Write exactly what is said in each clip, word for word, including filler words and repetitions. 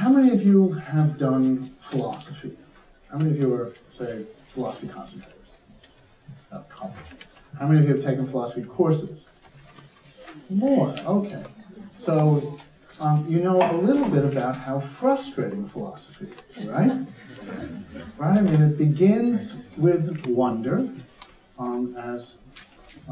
How many of you have done philosophy? How many of you are, say, philosophy concentrators? Oh, how many of you have taken philosophy courses? More, okay. So, um, you know a little bit about how frustrating philosophy is, right? Right, I mean, it begins with wonder, um, as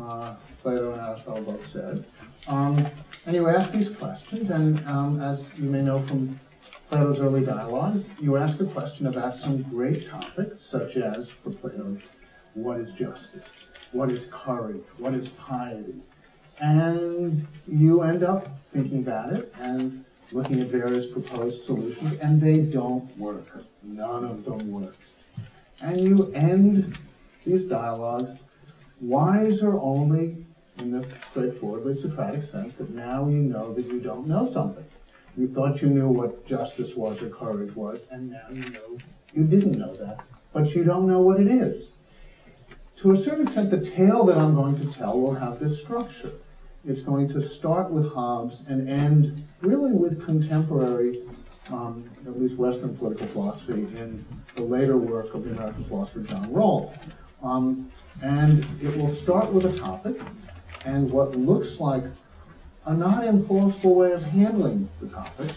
uh, Plato and Aristotle both said. Um, and you ask these questions, and um, as you may know from Plato's early dialogues, you ask a question about some great topic, such as, for Plato, what is justice? What is courage? What is piety? And you end up thinking about it and looking at various proposed solutions, and they don't work. None of them works. And you end these dialogues wiser only in the straightforwardly Socratic sense that now you know that you don't know something. You thought you knew what justice was or courage was, and now you know you didn't know that, but you don't know what it is. To a certain extent, the tale that I'm going to tell will have this structure. It's going to start with Hobbes and end really with contemporary, um, at least Western political philosophy in the later work of the American philosopher John Rawls. Um, and it will start with a topic and what looks like a not implausible way of handling the topic,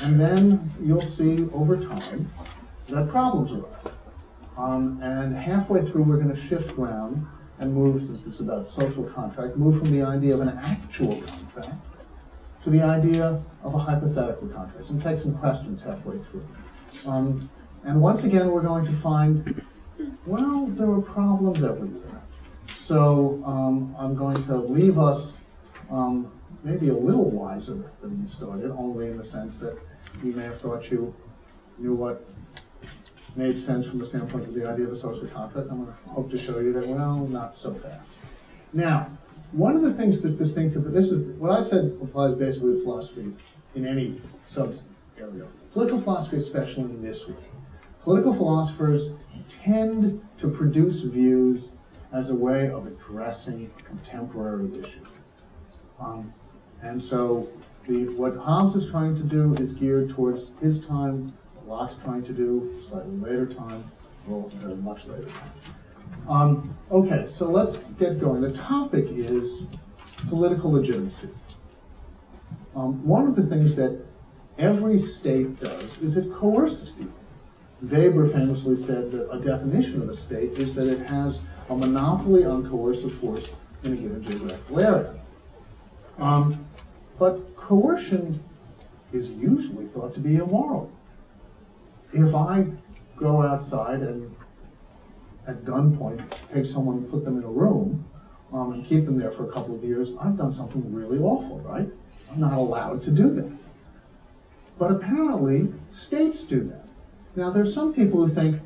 and then you'll see over time that problems arise. Um, and halfway through, we're going to shift ground and move, since it's about social contract, move from the idea of an actual contract to the idea of a hypothetical contract, and take some questions halfway through. Um, and once again, we're going to find, well, there are problems everywhere. So um, I'm going to leave us um, maybe a little wiser than we started, only in the sense that you may have thought you knew what made sense from the standpoint of the idea of a social contract. I'm going to hope to show you that, well, not so fast. Now, one of the things that's distinctive, this is what I said applies basically to philosophy in any sub-area. Political philosophy, especially in this way. Political philosophers tend to produce views as a way of addressing a contemporary issue. Um, and so the, what Hobbes is trying to do is geared towards his time. Locke's trying to do slightly later time, Rawls at a much later time. Um, okay, so let's get going. The topic is political legitimacy. Um, one of the things that every state does is it coerces people. Weber famously said that a definition of the state is that it has a monopoly on coercive force in a given geographical area. Um, but coercion is usually thought to be immoral. If I go outside and at gunpoint take someone and put them in a room um, and keep them there for a couple of years, I've done something really awful, right? I'm not allowed to do that. But apparently, states do that. Now, there's some people who think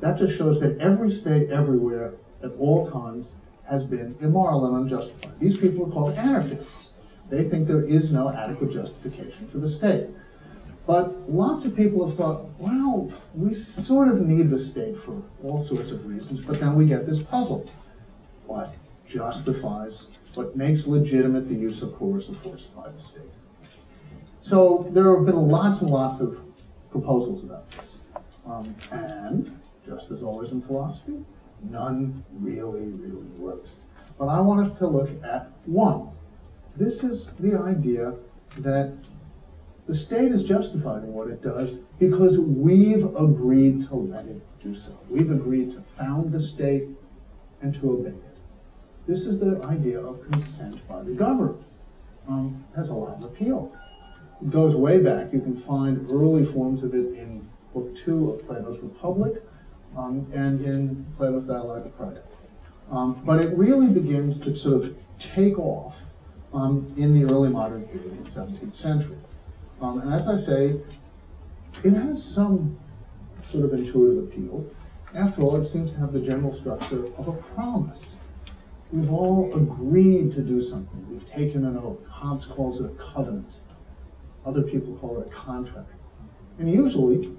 that just shows that every state everywhere at all times has been immoral and unjustified. These people are called anarchists. They think there is no adequate justification for the state. But lots of people have thought, well, we sort of need the state for all sorts of reasons, but then we get this puzzle. What justifies, what makes legitimate the use of coercive force by the state? So there have been lots and lots of proposals about this. Um, and, just as always in philosophy, none really, really works. But I want us to look at one. This is the idea that the state is justified in what it does because we've agreed to let it do so. We've agreed to found the state and to obey it. This is the idea of consent by the government. Um, has a lot of appeal. It goes way back. You can find early forms of it in Book Two of Plato's Republic um, and in Plato's Dialogue of Plato. Um, but it really begins to sort of take off um, in the early modern period in the seventeenth century. Um, and as I say, it has some sort of intuitive appeal. After all, it seems to have the general structure of a promise. We've all agreed to do something. We've taken an oath. Hobbes calls it a covenant. Other people call it a contract. And usually,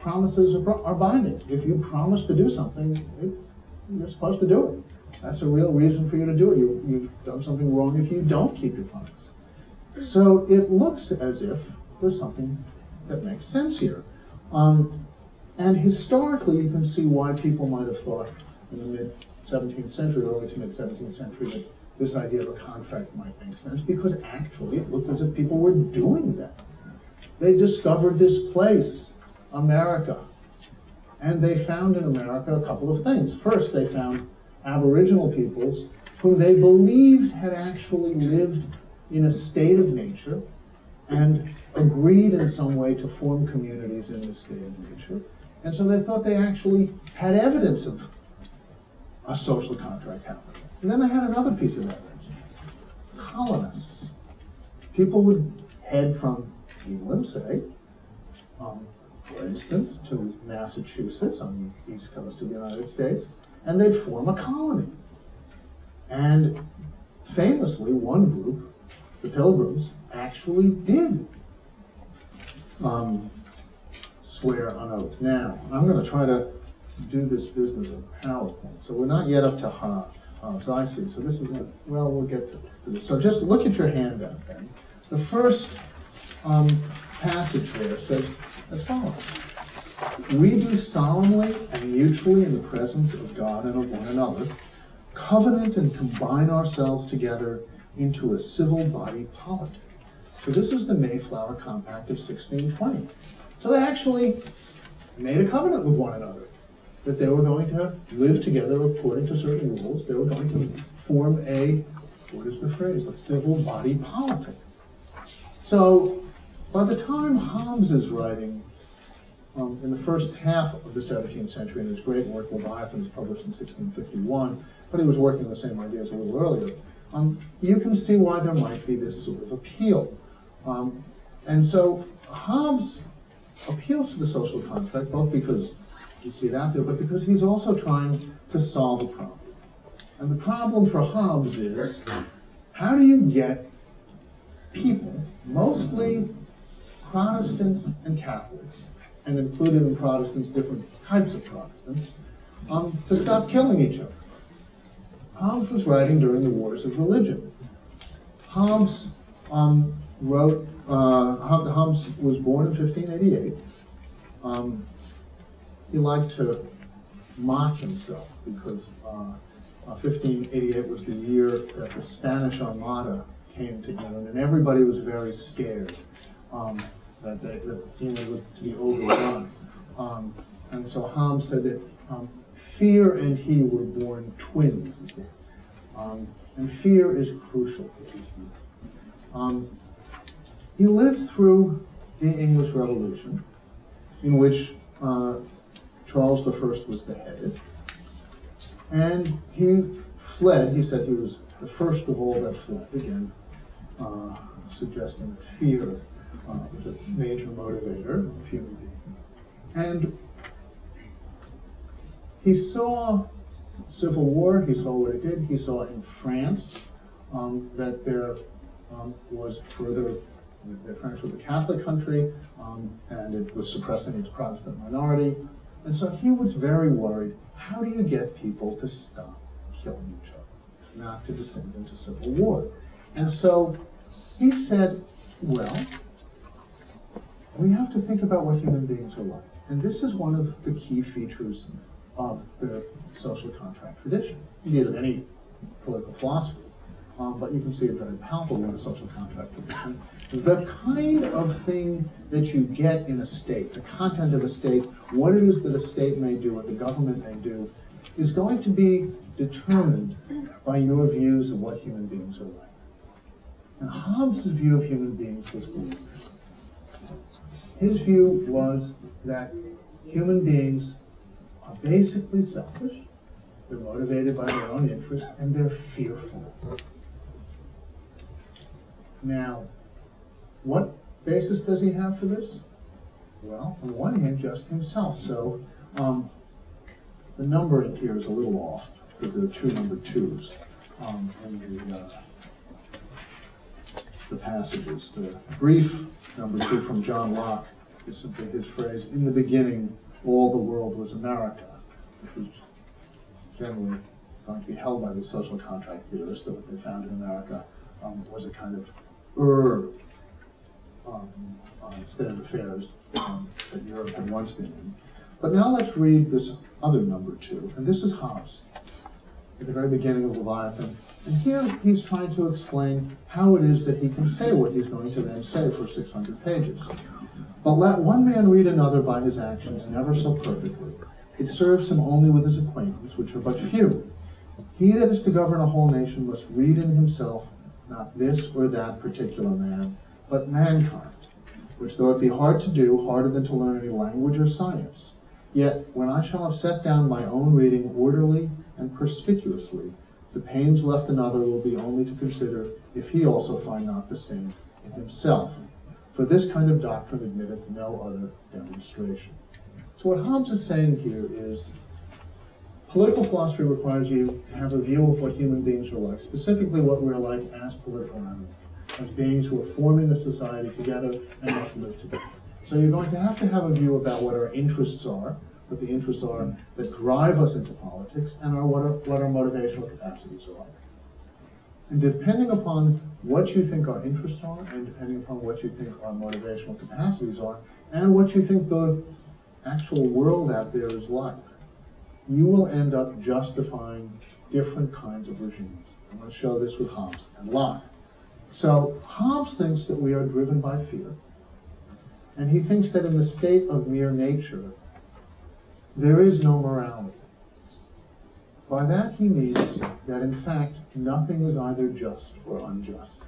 promises are, pro are binding. If you promise to do something, it's, you're supposed to do it. That's a real reason for you to do it. You, you've done something wrong if you don't keep your promise. So it looks as if there's something that makes sense here. Um, and historically, you can see why people might have thought in the mid-seventeenth century, early to mid-seventeenth century, that this idea of a contract might make sense, because actually it looked as if people were doing that. They discovered this place, America, and they found in America a couple of things. First, they found Aboriginal peoples whom they believed had actually lived in a state of nature and agreed in some way to form communities in this state of nature. And so they thought they actually had evidence of a social contract happening. And then they had another piece of evidence. Colonists. People would head from England, say, um, for instance, to Massachusetts on the east coast of the United States, and they'd form a colony. And famously, one group, the Pilgrims, actually did um, swear an oath. Now, I'm going to try to do this business in PowerPoint. So we're not yet up to Hobbes, I see. So this is, a, well, we'll get to this. So just look at your handout then. The first um, passage there says as follows. We do solemnly and mutually in the presence of God and of one another, covenant and combine ourselves together into a civil body politic. So this is the Mayflower Compact of sixteen twenty. So they actually made a covenant with one another that they were going to live together according to certain rules. They were going to form a, what is the phrase, a civil body politic. So by the time Hobbes is writing, um, in the first half of the seventeenth century, in his great work, Leviathan, was published in sixteen fifty-one, but he was working on the same ideas a little earlier, um, you can see why there might be this sort of appeal. Um, and so Hobbes appeals to the social contract, both because you see it out there, but because he's also trying to solve a problem. And the problem for Hobbes is, how do you get people, mostly Protestants and Catholics, and included in Protestants, different types of Protestants, um, to stop killing each other? Hobbes was writing during the wars of religion. Hobbes um, wrote, uh, Hobbes was born in fifteen eighty-eight. Um, He liked to mock himself because uh, fifteen eighty-eight was the year that the Spanish Armada came to England, and everybody was very scared um, that, they, that England was to be overrun. Um, and so Hobbes said that um, fear and he were born twins, um, and fear is crucial to his view. Um, he lived through the English Revolution, in which uh, Charles the First was beheaded, and he fled. He said he was the first of all that fled, again, uh, suggesting that fear uh, was a major motivator of human beings. And he saw civil war, he saw what it did, he saw in France um, that there um, was further. France was a Catholic country, um, and it was suppressing its Protestant minority. And so he was very worried, how do you get people to stop killing each other, not to descend into civil war? And so he said, well, we have to think about what human beings are like. And this is one of the key features of the social contract tradition, indeed of any political philosophy. Um, but you can see it very palpable in the social contract tradition. The kind of thing that you get in a state, the content of a state, what it is that a state may do, what the government may do, is going to be determined by your views of what human beings are like. And Hobbes' view of human beings was weird. His view was that human beings are basically selfish, they're motivated by their own interests, and they're fearful. Now, what basis does he have for this? Well, on one hand, just himself. So um, the numbering here is a little off, because there are two number twos um, in the, uh, the passages. The brief number two from John Locke is simply his phrase, in the beginning, all the world was America, which was generally going to be held by the social contract theorists that what they found in America um, was a kind of er, Um, on external affairs um, that Europe had once been in. But now let's read this other number two, and this is Hobbes, at the very beginning of Leviathan. And here he's trying to explain how it is that he can say what he's going to then say for six hundred pages. But let one man read another by his actions never so perfectly. It serves him only with his acquaintance, which are but few. He that is to govern a whole nation must read in himself not this or that particular man, but mankind, which though it be hard to do, harder than to learn any language or science, yet when I shall have set down my own reading orderly and perspicuously, the pains left another will be only to consider if he also find not the same in himself. For this kind of doctrine admitteth no other demonstration. So what Hobbes is saying here is, political philosophy requires you to have a view of what human beings are like, specifically what we're like as political animals, as beings who are forming a society together and must live together. So you're going to have to have a view about what our interests are, what the interests are that drive us into politics, and our, what, our, what our motivational capacities are. And depending upon what you think our interests are, and depending upon what you think our motivational capacities are, and what you think the actual world out there is like, you will end up justifying different kinds of regimes. I'm going to show this with Hobbes and Locke. So Hobbes thinks that we are driven by fear, and he thinks that in the state of mere nature, there is no morality. By that he means that in fact nothing is either just or unjust.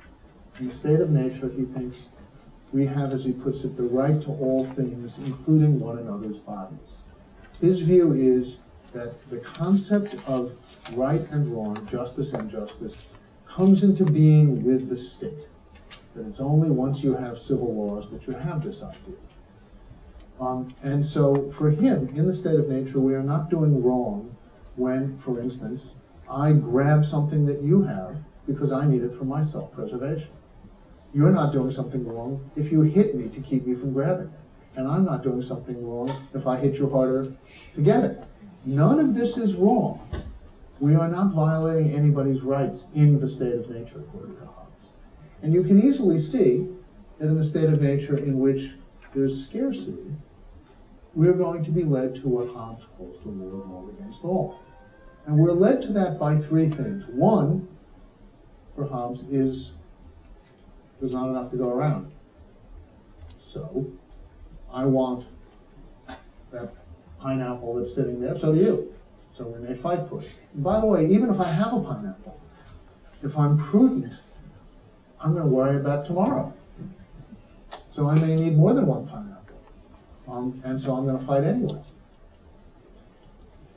In the state of nature, he thinks, we have, as he puts it, the right to all things, including one another's bodies. His view is that the concept of right and wrong, justice and injustice, comes into being with the state. That it's only once you have civil laws that you have this idea. Um, and so for him, in the state of nature, we are not doing wrong when, for instance, I grab something that you have because I need it for my self-preservation. You're not doing something wrong if you hit me to keep me from grabbing it. And I'm not doing something wrong if I hit you harder to get it. None of this is wrong. We are not violating anybody's rights in the state of nature, according to Hobbes. And you can easily see that in the state of nature in which there's scarcity, we're going to be led to what Hobbes calls the war of all against all. And we're led to that by three things. One, for Hobbes, is there's not enough to go around. So I want that pineapple that's sitting there, so do you. So we may fight for it. And by the way, even if I have a pineapple, if I'm prudent, I'm going to worry about tomorrow. So I may need more than one pineapple. Um, and so I'm going to fight anyway.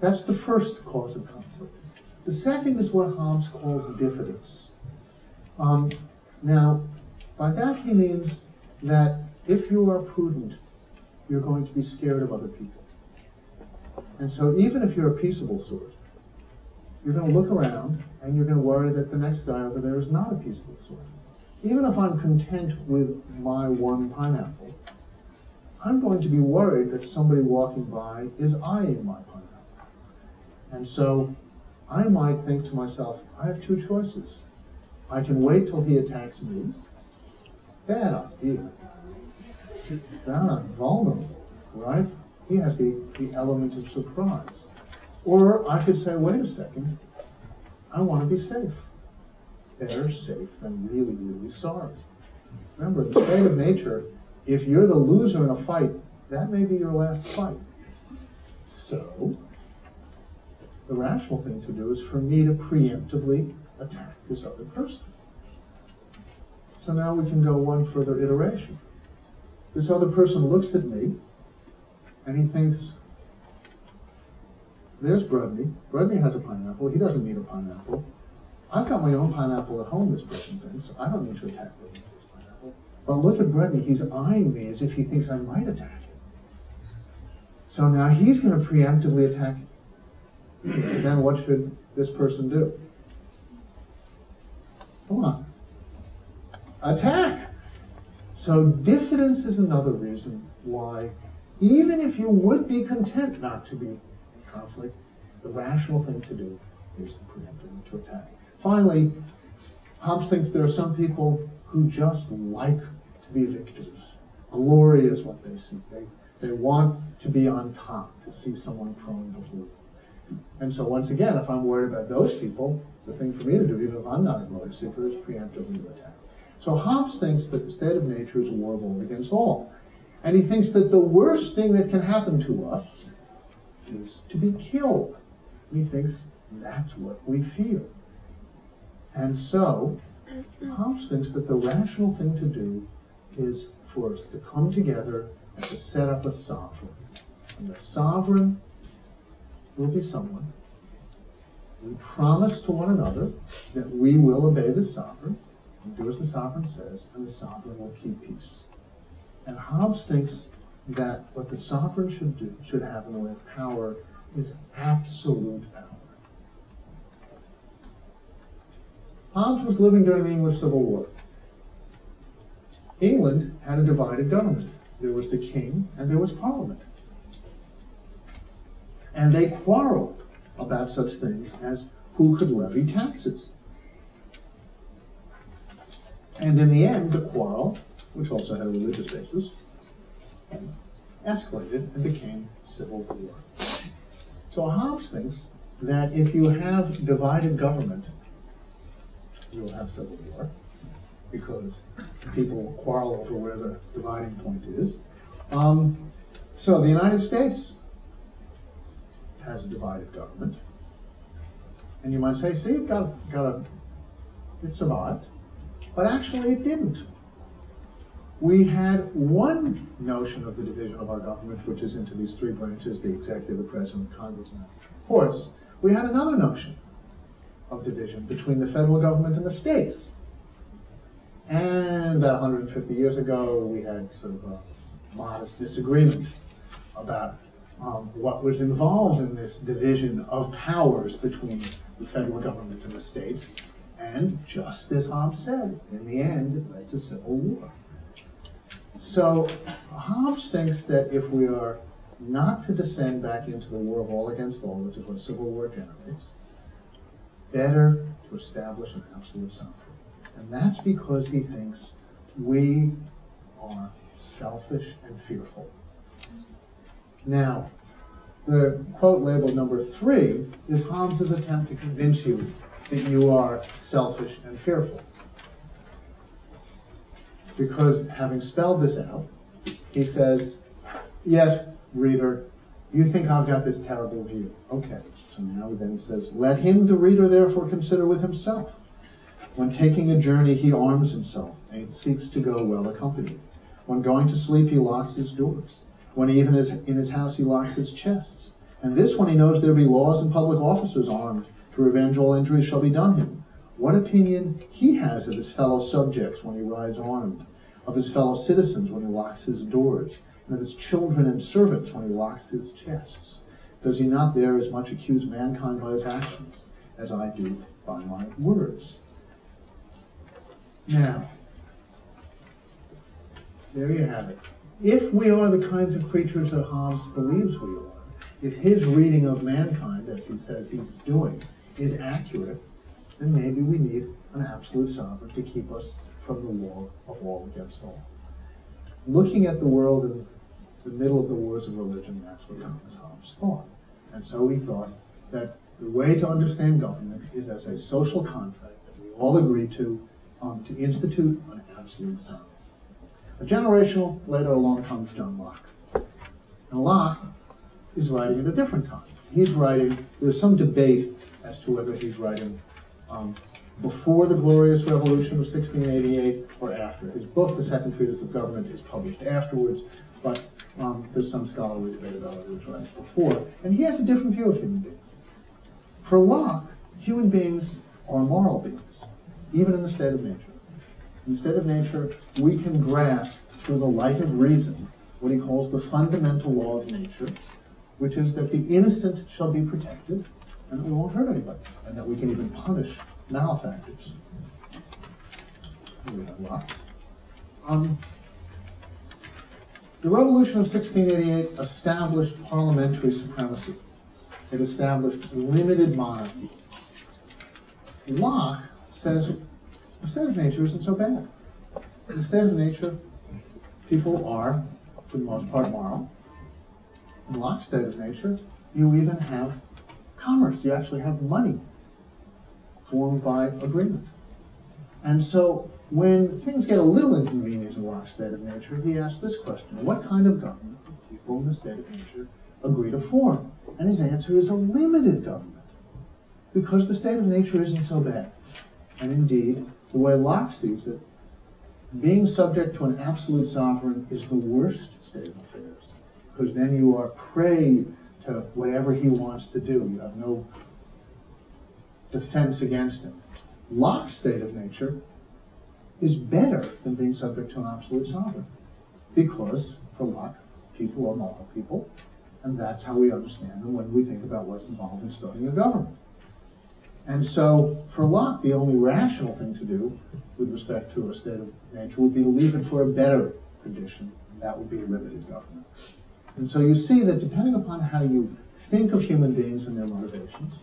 That's the first cause of conflict. The second is what Hobbes calls diffidence. Um, now, by that he means that if you are prudent, you're going to be scared of other people. And so even if you're a peaceable sort, you're going to look around and you're going to worry that the next guy over there is not a peaceable sort. Even if I'm content with my one pineapple, I'm going to be worried that somebody walking by is eyeing my pineapple. And so I might think to myself, I have two choices. I can wait till he attacks me. Bad idea. Now I'm vulnerable, right? He has the, the element of surprise. Or I could say, wait a second, I want to be safe. Better safe than really, really sorry. Remember, in the state of nature, if you're the loser in a fight, that may be your last fight. So the rational thing to do is for me to preemptively attack this other person. So now we can go one further iteration. This other person looks at me, and he thinks, there's Brudney. Brudney has a pineapple. He doesn't need a pineapple. I've got my own pineapple at home, this person thinks. I don't need to attack Brudney with this pineapple. But look at Brudney. He's eyeing me as if he thinks I might attack him. So now he's going to preemptively attack him. So then what should this person do? Come on. Attack! So diffidence is another reason why, even if you would be content not to be in conflict, the rational thing to do is preemptively to attack. Finally, Hobbes thinks there are some people who just like to be victors. Glory is what they seek. They, they want to be on top, to see someone prone before them. And so once again, if I'm worried about those people, the thing for me to do, even if I'm not a glory seeker, is preemptively to attack. So Hobbes thinks that the state of nature is a war of all against all. And he thinks that the worst thing that can happen to us is to be killed. He thinks that's what we fear. And so Hobbes thinks that the rational thing to do is for us to come together and to set up a sovereign. And the sovereign will be someone. We promise to one another that we will obey the sovereign, and do as the sovereign says, and the sovereign will keep peace. And Hobbes thinks that what the sovereign should do, should have in the way of power, is absolute power. Hobbes was living during the English Civil War. England had a divided government. There was the king and there was Parliament. And they quarreled about such things as who could levy taxes. And in the end, the quarrel, which also had a religious basis, escalated and became civil war. So Hobbes thinks that if you have divided government, you'll have civil war, because people quarrel over where the dividing point is. Um, so the United States has a divided government. And you might say, see, it got, got a, it survived. But actually it didn't. We had one notion of the division of our government, which is into these three branches, the executive, the president, Congress, and the courts. We had another notion of division between the federal government and the states. And about one hundred fifty years ago, we had sort of a modest disagreement about um, what was involved in this division of powers between the federal government and the states. And just as Hobbes said, in the end, it led to civil war. So Hobbes thinks that if we are not to descend back into the war of all against all, which is what civil war generates, better to establish an absolute sovereignty. And that's because he thinks we are selfish and fearful. Now, the quote labeled number three is Hobbes's attempt to convince you that you are selfish and fearful. Because having spelled this out, he says, yes, reader, you think I've got this terrible view. Okay, so now then he says, let him, the reader, therefore consider with himself. When taking a journey, he arms himself and seeks to go well accompanied. When going to sleep, he locks his doors. When even is in his house, he locks his chests. And this when he knows there be laws and public officers armed to revenge all injuries shall be done him. What opinion he has of his fellow subjects when he rides armed, of his fellow citizens when he locks his doors, and of his children and servants when he locks his chests. Does he not there as much accuse mankind by his actions as I do by my words? Now, there you have it. If we are the kinds of creatures that Hobbes believes we are, if his reading of mankind, as he says he's doing, is accurate, then maybe we need an absolute sovereign to keep us from the war of all against all. Looking at the world in the middle of the wars of religion, that's what Thomas Hobbes thought. And so he thought that the way to understand government is as a social contract that we all agree to, um, to institute an absolute sovereign. A generation later along comes John Locke. And Locke is writing at a different time. He's writing, there's some debate as to whether he's writing um, before the Glorious Revolution of sixteen eighty-eight or after. His book, The Second Treatise of Government, is published afterwards, but um, there's some scholarly debate about whether he was writing before. And he has a different view of human beings. For Locke, human beings are moral beings, even in the state of nature. In the state of nature, we can grasp through the light of reason what he calls the fundamental law of nature, which is that the innocent shall be protected and that we won't hurt anybody, and that we can even punish malefactors. Um, the Revolution of sixteen eighty-eight established parliamentary supremacy. It established limited monarchy. Locke says the state of nature isn't so bad. The state of nature people are, for the most part, moral. In Locke's state of nature, you even have commerce. You actually have money formed by agreement. And so when things get a little inconvenient in Locke's state of nature, he asks this question: what kind of government do people in the state of nature agree to form? And his answer is a limited government, because the state of nature isn't so bad. And indeed, the way Locke sees it, being subject to an absolute sovereign is the worst state of affairs, because then you are prey to whatever he wants to do. You have no defense against him. Locke's state of nature is better than being subject to an absolute sovereign, because for Locke, people are moral people, and that's how we understand them when we think about what's involved in starting a government. And so, for Locke, the only rational thing to do with respect to a state of nature would be to leave it for a better condition, and that would be limited government. And so you see that depending upon how you think of human beings and their motivations,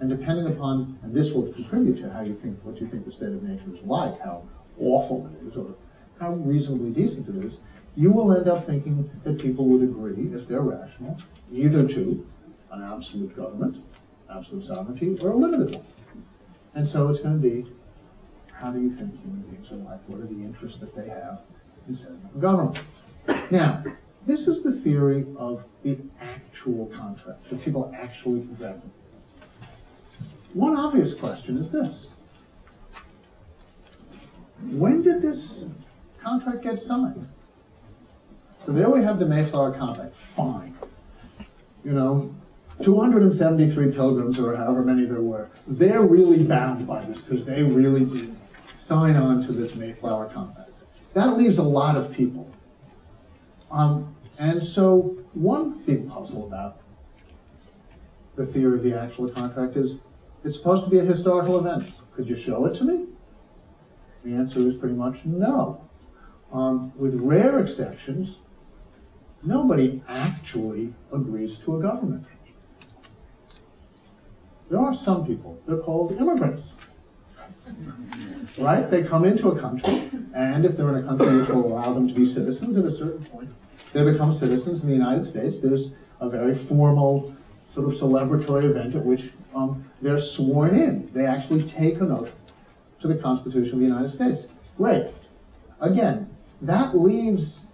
and depending upon, and this will contribute to how you think, what you think the state of nature is like, how awful it is, or how reasonably decent it is, you will end up thinking that people would agree, if they're rational, either to an absolute government, absolute sovereignty, or a limited one. And so it's going to be, how do you think human beings are like? What are the interests that they have in setting up a government? Now, this is the theory of the actual contract, that people actually contract. One obvious question is this: when did this contract get signed? So there we have the Mayflower Compact. Fine. You know, two hundred seventy-three pilgrims, or however many there were, they're really bound by this because they really did sign on to this Mayflower Compact. That leaves a lot of people. Um, and so one big puzzle about the theory of the actual contract is, it's supposed to be a historical event. Could you show it to me? The answer is pretty much no. Um, with rare exceptions, nobody actually agrees to a government. There are some people, they're called immigrants, right? They come into a country, and if they're in a country which will allow them to be citizens at a certain point, they become citizens in the United States. There's a very formal sort of celebratory event at which um, they're sworn in. They actually take an oath to the Constitution of the United States. Great. Again, that leaves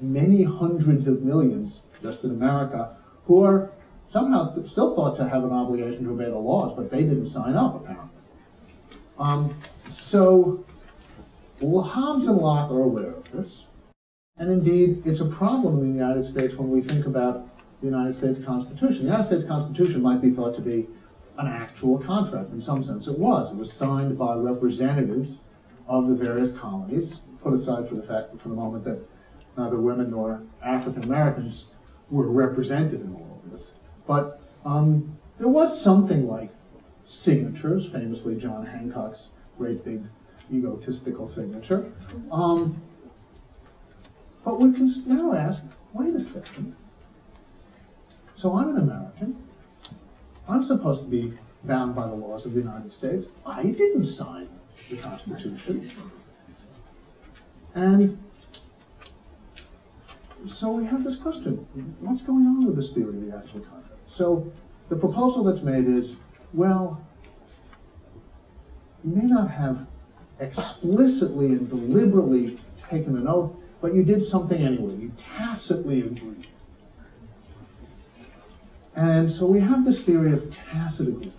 many hundreds of millions, just in America, who are somehow th still thought to have an obligation to obey the laws, but they didn't sign up, apparently. Um, so, well, Hobbes and Locke are aware of this. And indeed, it's a problem in the United States when we think about the United States Constitution. The United States Constitution might be thought to be an actual contract. In some sense, it was. It was signed by representatives of the various colonies, put aside for the fact, for the moment, that neither women nor African Americans were represented in all of this. But um, there was something like signatures, famously John Hancock's great big egotistical signature. Um, but we can now ask, wait a second. So I'm an American. I'm supposed to be bound by the laws of the United States. I didn't sign the Constitution. And so we have this question: what's going on with this theory of the actual contract? So the proposal that's made is, well, you may not have explicitly and deliberately taken an oath, but you did something anyway. You tacitly agreed. And so we have this theory of tacit agreement.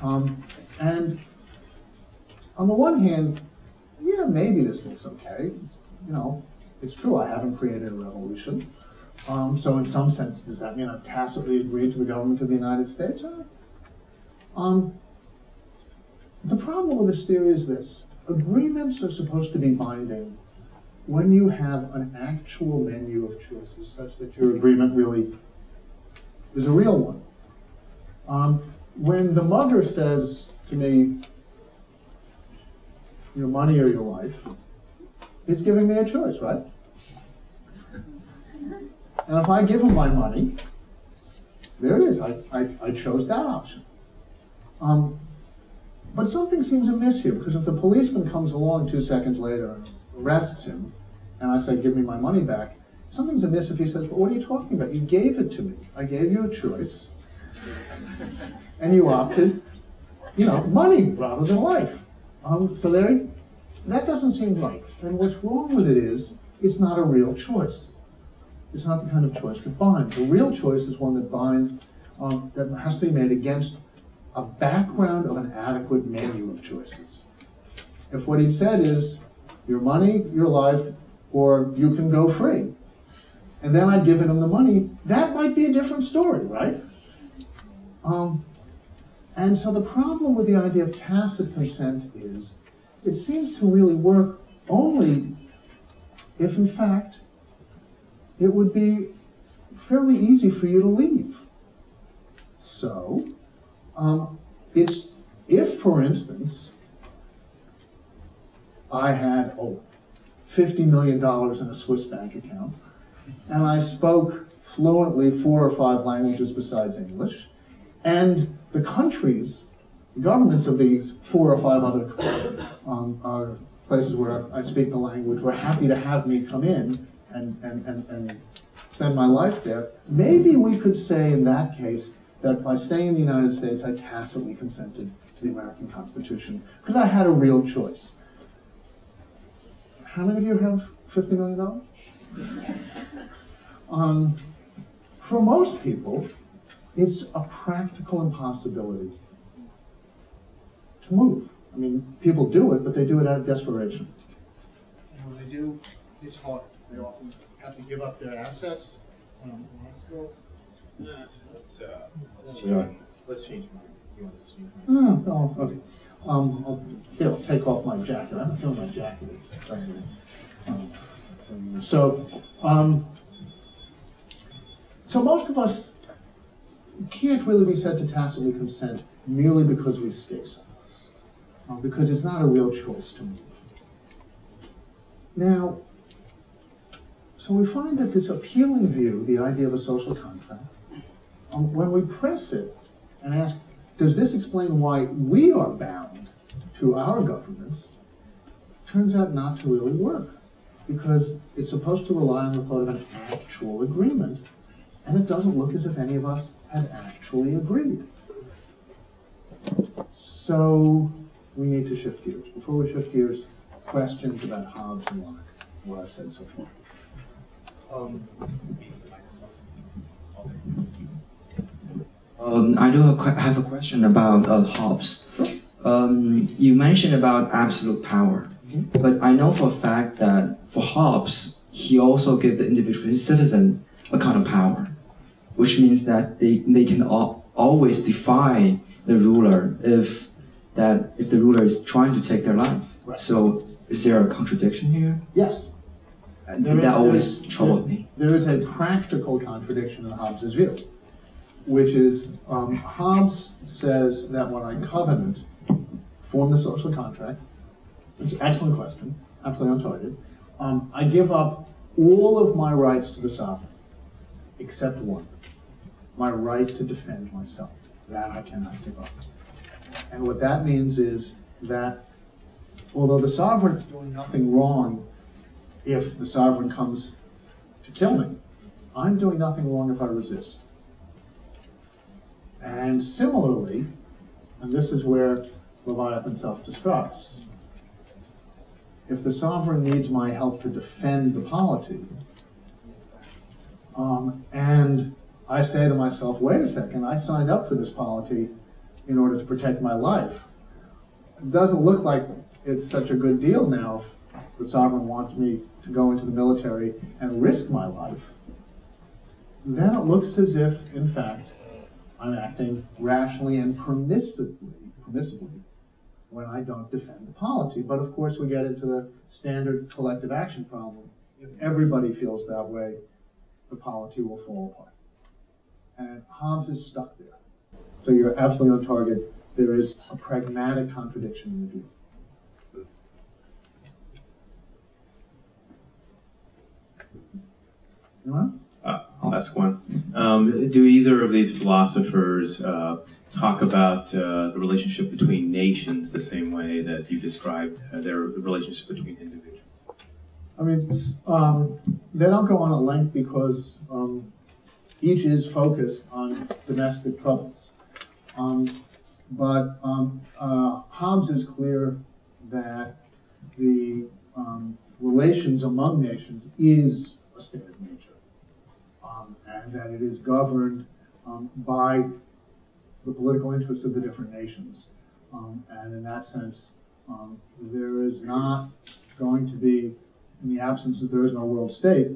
Um, and on the one hand, yeah, maybe this looks okay. You know, it's true, I haven't created a revolution. Um, so in some sense, does that mean I've tacitly agreed to the government of the United States? Uh, um, the problem with this theory is this: agreements are supposed to be binding when you have an actual menu of choices such that your agreement really is a real one. Um, when the mugger says to me, your money or your life, he's giving me a choice, right? And if I give him my money, there it is. I, I, I chose that option. Um, but something seems amiss here, because if the policeman comes along two seconds later and arrests him, and I say, give me my money back, something's amiss if he says, well, what are you talking about? You gave it to me. I gave you a choice, and you opted, you know, money rather than life. Um, so there, that doesn't seem right. And what's wrong with it is, it's not a real choice. It's not the kind of choice that binds. A real choice is one that binds, um, that has to be made against a background of an adequate menu of choices. If what he said is, your money, your life, or you can go free, and then I'd given him the money, that might be a different story, right? Um, and so the problem with the idea of tacit consent is, it seems to really work only if, in fact, it would be fairly easy for you to leave. So, um, it's if, for instance, I had oh, fifty million dollars in a Swiss bank account, and I spoke fluently four or five languages besides English, and the countries, the governments of these four or five other um, uh, places where I speak the language were happy to have me come in and, and, and, and spend my life there, maybe we could say in that case that by staying in the United States, I tacitly consented to the American Constitution, because I had a real choice. How many of you have fifty million dollars? um, for most people, it's a practical impossibility to move. I mean, people do it, but they do it out of desperation. And when they do, it's hard. They often have to give up their assets. Um, no, let's, uh, let's change. Let's change mine. You want to change mine? Oh, oh, okay. Um, I'll, here, I'll take off my jacket. I don't feel my jacket is. Um, so, um, so most of us can't really be said to tacitly consent merely because we stay someplace, uh, because it's not a real choice to move. Now, so we find that this appealing view, the idea of a social contract, um, when we press it and ask, does this explain why we are bound to our governments, turns out not to really work, because it's supposed to rely on the thought of an actual agreement, and it doesn't look as if any of us had actually agreed. So we need to shift gears. Before we shift gears, questions about Hobbes and Locke, what I've said so far. Um, Um, I do have a question about uh, Hobbes. Um, you mentioned about absolute power, mm-hmm. but I know for a fact that for Hobbes, he also gave the individual citizen a kind of power, which means that they, they can al always defy the ruler if, that, if the ruler is trying to take their life. Right. So is there a contradiction here? Yes. And there that is, always there is, troubled there, me. There is a practical contradiction in Hobbes' view, which is, um, Hobbes says that when I covenant, form the social contract, it's an excellent question, absolutely on target, um, I give up all of my rights to the sovereign, except one, my right to defend myself. That I cannot give up. And what that means is that although the sovereign is doing nothing wrong if the sovereign comes to kill me, I'm doing nothing wrong if I resist. And similarly, and this is where Leviathan self-destructs, if the sovereign needs my help to defend the polity, um, and I say to myself, wait a second, I signed up for this polity in order to protect my life. It doesn't look like it's such a good deal now if the sovereign wants me to go into the military and risk my life. Then it looks as if, in fact, I'm acting rationally and permissively, permissively when I don't defend the polity. But of course we get into the standard collective action problem. If everybody feels that way, the polity will fall apart. And Hobbes is stuck there. So you're absolutely on target. There is a pragmatic contradiction in the view. Anyone else? Uh, I'll ask one. Um, do either of these philosophers uh, talk about uh, the relationship between nations the same way that you described uh, their, the relationship between individuals? I mean, um, they don't go on at length because um, each is focused on domestic troubles. Um, but um, uh, Hobbes is clear that the um, relations among nations is a state of nature, um, and that it is governed um, by the political interests of the different nations. Um, and in that sense, um, there is not going to be, in the absence of there is no world state,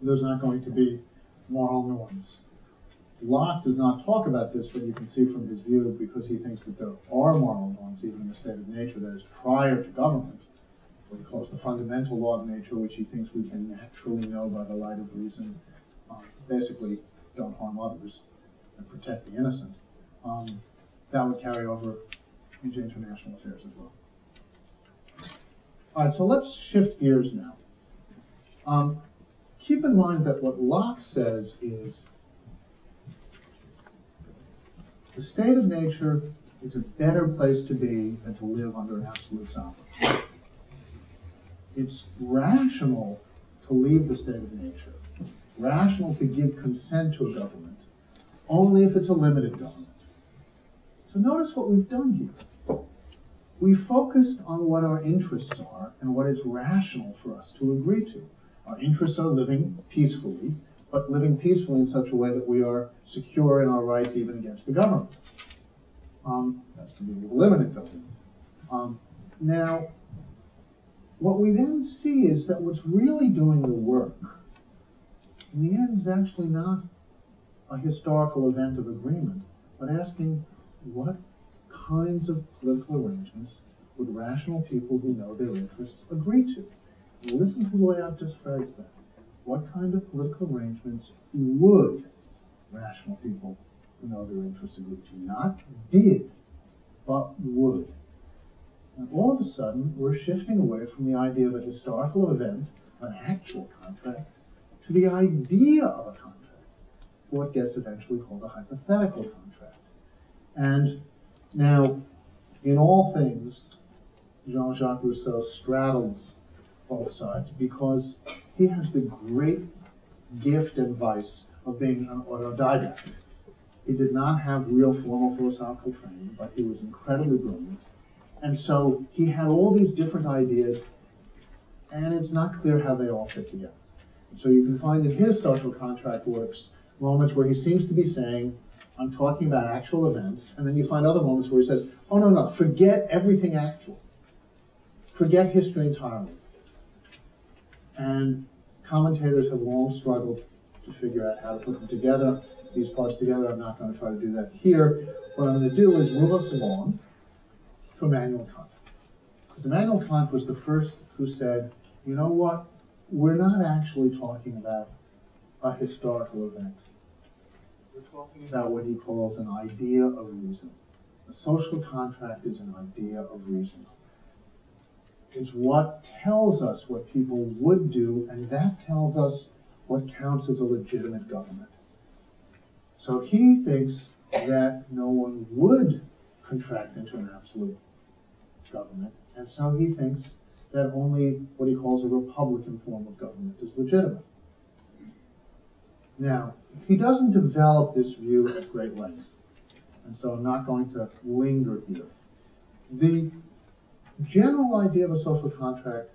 there's not going to be moral norms. Locke does not talk about this, but you can see from his view, because he thinks that there are moral norms, even in the state of nature, that is prior to government, what he calls the fundamental law of nature, which he thinks we can naturally know by the light of reason, um, basically don't harm others and protect the innocent. Um, that would carry over into international affairs as well. All right, so let's shift gears now. Um, keep in mind that what Locke says is the state of nature is a better place to be than to live under an absolute sovereignty. It's rational to leave the state of nature. It's rational to give consent to a government, only if it's a limited government. So notice what we've done here. We focused on what our interests are and what it's rational for us to agree to. Our interests are living peacefully, but living peacefully in such a way that we are secure in our rights even against the government. Um, that's the meaning of a limited government. Um, now, what we then see is that what's really doing the work, in the end, is actually not a historical event of agreement, but asking what kinds of political arrangements would rational people who know their interests agree to? And listen to the way I've just phrased that. What kind of political arrangements would rational people who know their interests agree to? Not did, but would. And all of a sudden, we're shifting away from the idea of a historical event, an actual contract, to the idea of a contract, what gets eventually called a hypothetical contract. And now, in all things, Jean-Jacques Rousseau straddles both sides because he has the great gift and vice of being an autodidact. He did not have real formal philosophical training, but he was incredibly brilliant. And so he had all these different ideas, and it's not clear how they all fit together. And so you can find in his social contract works moments where he seems to be saying, I'm talking about actual events, and then you find other moments where he says, oh, no, no, forget everything actual. Forget history entirely. And commentators have long struggled to figure out how to put them together, these parts together. I'm not going to try to do that here. What I'm going to do is move us along to Immanuel Kant. Because Immanuel Kant was the first who said, you know what, we're not actually talking about a historical event. We're talking about what he calls an idea of reason. A social contract is an idea of reason. It's what tells us what people would do, and that tells us what counts as a legitimate government. So he thinks that no one would contract into an absolute government, and so he thinks that only what he calls a republican form of government is legitimate. Now, he doesn't develop this view at great length, and so I'm not going to linger here. The general idea of a social contract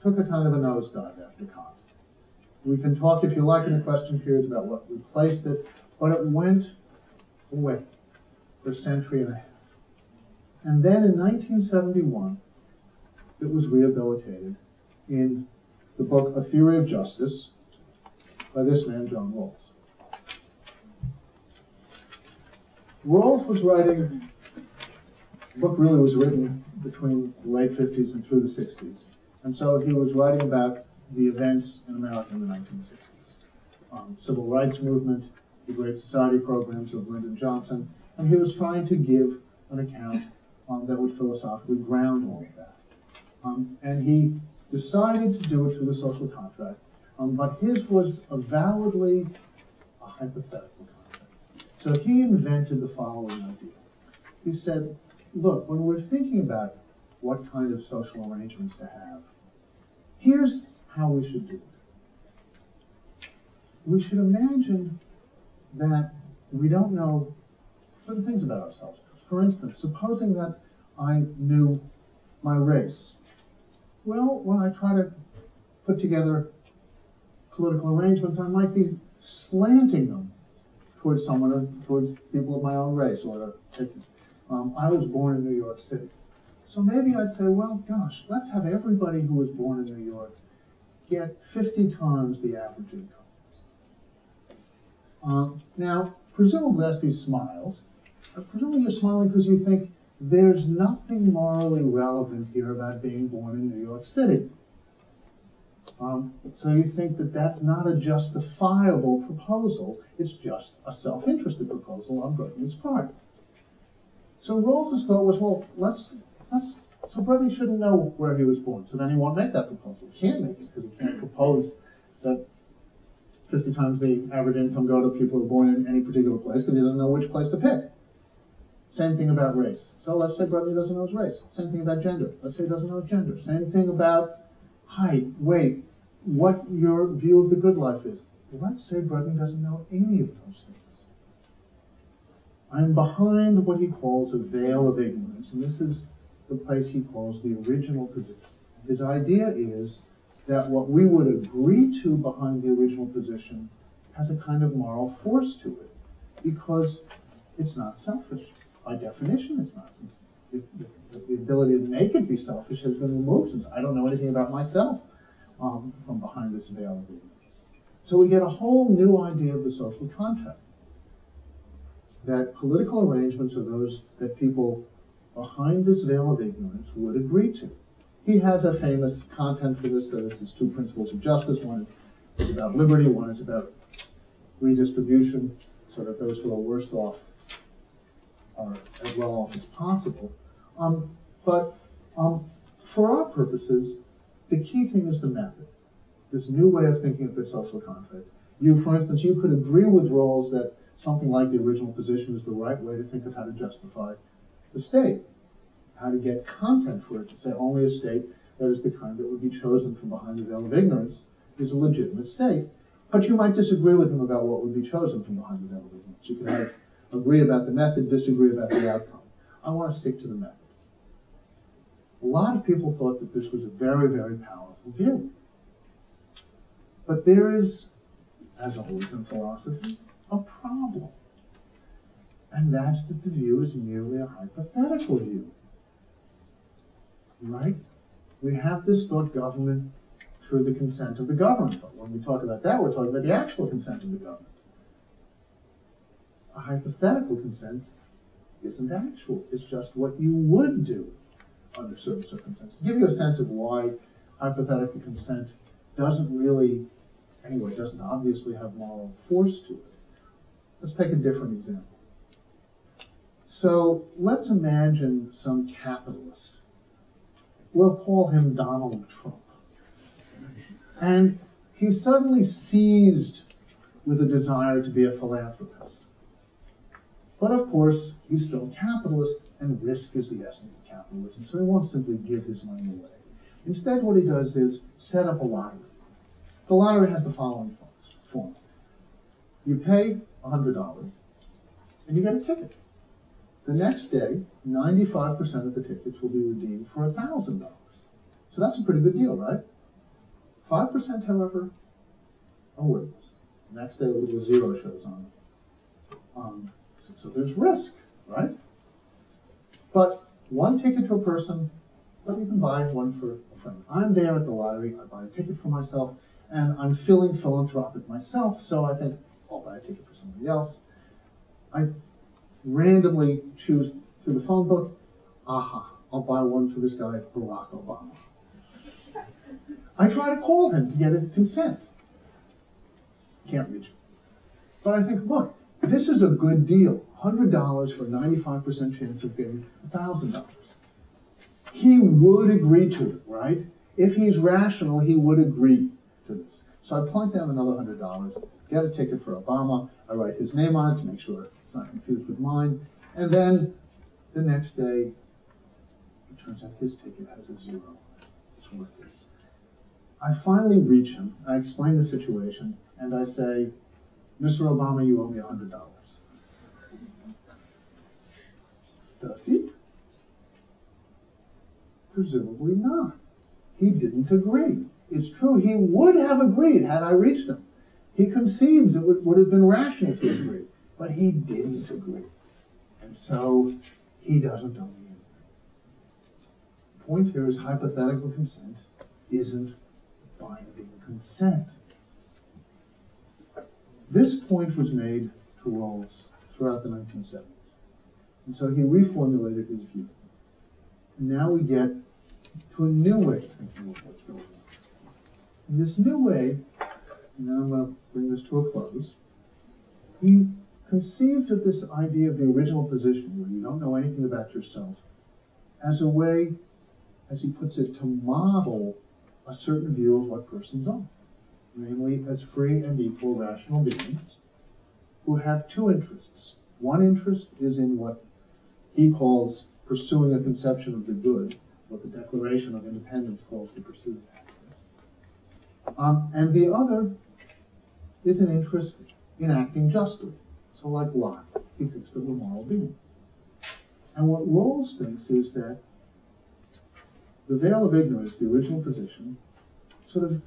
took a kind of a nosedive after Kant. We can talk, if you like, in the question periods about what replaced it, but it went away for a century and a half. And then in nineteen seventy-one, it was rehabilitated in the book A Theory of Justice, by this man, John Rawls. Rawls was writing, the book really was written between the late fifties and through the sixties. And so he was writing about the events in America in the nineteen sixties. Um, civil rights movement, the Great Society programs of Lyndon Johnson, and he was trying to give an account um, that would philosophically ground all of that. Um, and he decided to do it through the social contract. Um, but his was avowedly a hypothetical contract. So he invented the following idea. He said, look, when we're thinking about what kind of social arrangements to have, Here's how we should do it. We should imagine that we don't know certain things about ourselves. For instance, supposing that I knew my race. Well, when I try to put together political arrangements, I might be slanting them towards someone, towards people of my own race. Or um, I was born in New York City. So maybe I'd say, well, gosh, let's have everybody who was born in New York get fifty times the average income. Um, now, presumably that's these smiles. Presumably you're smiling because you think there's nothing morally relevant here about being born in New York City. Um, so you think that that's not a justifiable proposal, it's just a self-interested proposal on Bretton's part. So Rawls's thought was, well, let's, let's, so Bretton shouldn't know where he was born, so then he won't make that proposal. He can't make it, because he can't propose that fifty times the average income go to people who are born in any particular place, because he doesn't know which place to pick. Same thing about race. So let's say Bretton doesn't know his race. Same thing about gender. Let's say he doesn't know his gender. Same thing about height, weight, what your view of the good life is. Let's say Bretton doesn't know any of those things. I'm behind what he calls a veil of ignorance, and this is the place he calls the original position. His idea is that what we would agree to behind the original position has a kind of moral force to it, because it's not selfish. By definition, it's not selfish. The, the, the ability to make it be selfish has been removed since I don't know anything about myself um, from behind this veil of ignorance. So we get a whole new idea of the social contract, that political arrangements are those that people behind this veil of ignorance would agree to. He has a famous content for this, that is his two principles of justice. One is about liberty, one is about redistribution, so that those who are worst off are as well off as possible. Um, but um, for our purposes, the key thing is the method, this new way of thinking of the social contract. You, for instance, you could agree with Rawls that something like the original position is the right way to think of how to justify the state, how to get content for it, to say only a state that is the kind that would be chosen from behind the veil of ignorance is a legitimate state. But you might disagree with him about what would be chosen from behind the veil of ignorance. You could have agree about the method, disagree about the outcome. I want to stick to the method. A lot of people thought that this was a very, very powerful view. But there is, as always in philosophy, a problem. And that's that the view is merely a hypothetical view. Right? We have this thought government through the consent of the governed. But when we talk about that, we're talking about the actual consent of the governed. A hypothetical consent isn't actual. It's just what you would do under certain circumstances. To give you a sense of why hypothetical consent doesn't really, anyway, doesn't obviously have moral force to it, let's take a different example. So let's imagine some capitalist. We'll call him Donald Trump. And he's suddenly seized with a desire to be a philanthropist. But of course, he's still a capitalist, and risk is the essence of capitalism, so he won't simply give his money away. Instead, what he does is set up a lottery. The lottery has the following form. You pay one hundred dollars, and you get a ticket. The next day, ninety-five percent of the tickets will be redeemed for one thousand dollars. So that's a pretty good deal, right? five percent, however, are worthless. The next day, a little zero shows on them. Um, So there's risk, right? But one ticket to a person, but you can buy one for a friend. I'm there at the lottery, I buy a ticket for myself, and I'm feeling philanthropic myself, so I think, I'll buy a ticket for somebody else. I randomly choose through the phone book, aha, I'll buy one for this guy, Barack Obama. I try to call him to get his consent. Can't reach him. But I think, look, this is a good deal, one hundred dollars for a ninety-five percent chance of getting one thousand dollars. He would agree to it, right? If he's rational, he would agree to this. So I plunk down another one hundred dollars, get a ticket for Obama, I write his name on it to make sure it's not confused with mine, and then the next day, it turns out his ticket has a zero. It's worthless. I finally reach him, I explain the situation, and I say, Mister Obama, you owe me one hundred dollars. Does he? Presumably not. He didn't agree. It's true, he would have agreed had I reached him. He concedes it would, would have been rational to agree, but he didn't agree. And so, he doesn't owe me anything. The point here is hypothetical consent isn't binding consent. This point was made to Rawls throughout the nineteen seventies. And so he reformulated his view. And now we get to a new way of thinking of what's going on. In this new way, and now I'm going to bring this to a close, he conceived of this idea of the original position, where you don't know anything about yourself, as a way, as he puts it, to model a certain view of what persons are, namely as free and equal rational beings who have two interests. One interest is in what he calls pursuing a conception of the good, what the Declaration of Independence calls the pursuit of happiness. Um, and the other is an interest in acting justly. So like Locke, he thinks that we're moral beings. And what Rawls thinks is that the veil of ignorance, the original position, sort of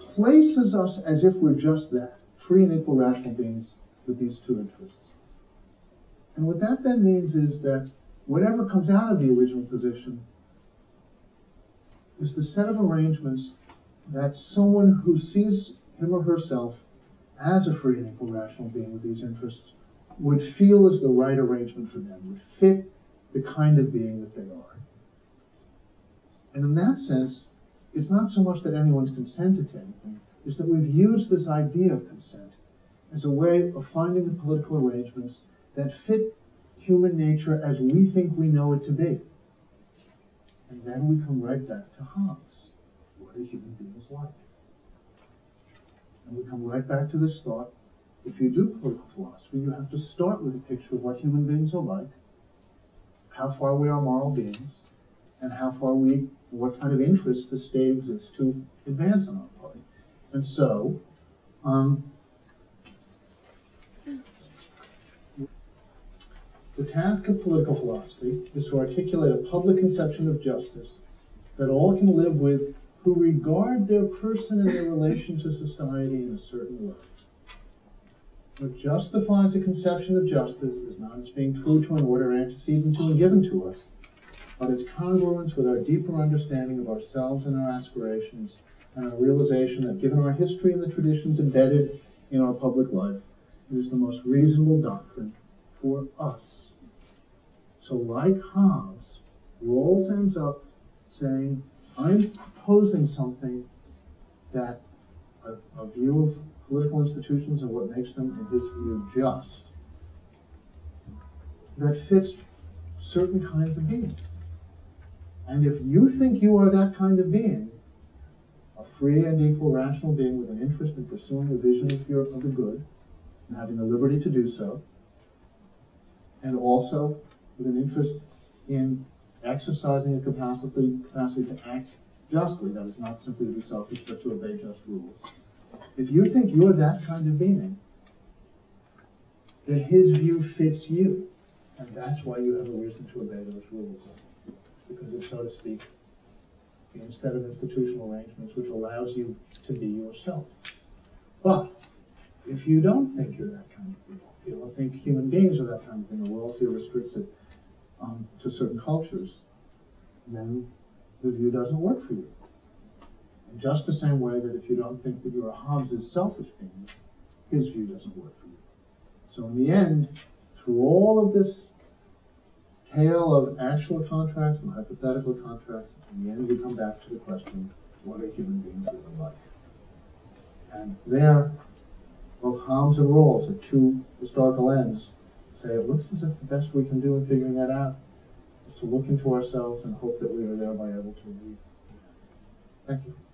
places us as if we're just that, free and equal rational beings with these two interests. And what that then means is that whatever comes out of the original position is the set of arrangements that someone who sees him or herself as a free and equal rational being with these interests would feel is the right arrangement for them, would fit the kind of being that they are. And in that sense, it's not so much that anyone's consented to anything, it's that we've used this idea of consent as a way of finding the political arrangements that fit human nature as we think we know it to be. And then we come right back to Hobbes. What are human beings like? And we come right back to this thought. If you do political philosophy, you have to start with a picture of what human beings are like, how far we are moral beings, and how far we, what kind of interest the state exists to advance on our part. And so, um, the task of political philosophy is to articulate a public conception of justice that all can live with who regard their person and their relation to society in a certain way. What justifies a conception of justice is not its being true to an order antecedent to and given to us, but its congruence with our deeper understanding of ourselves and our aspirations, and our realization that given our history and the traditions embedded in our public life, it is the most reasonable doctrine for us. So like Hobbes, Rawls ends up saying, I'm proposing something that a, a view of political institutions and what makes them, in his view, just, that fits certain kinds of beings. And if you think you are that kind of being, a free and equal rational being with an interest in pursuing a vision of, your, of the good, and having the liberty to do so, and also with an interest in exercising a capacity, capacity to act justly, that is not simply to be selfish, but to obey just rules. If you think you're that kind of being, then his view fits you. And that's why you have a reason to obey those rules. Because it's, so to speak, a set of institutional arrangements which allows you to be yourself. But if you don't think you're that kind of being, you don't think human beings are that kind of thing, or else you're restricted um, to certain cultures, then the view doesn't work for you. In just the same way that if you don't think that you're Hobbes' selfish beings, his view doesn't work for you. So in the end, through all of this tale of actual contracts and hypothetical contracts, in the end we come back to the question, what are human beings really like? And there, both Hobbes and Rawls at two historical ends say it looks as if the best we can do in figuring that out is to look into ourselves and hope that we are thereby able to read. Thank you.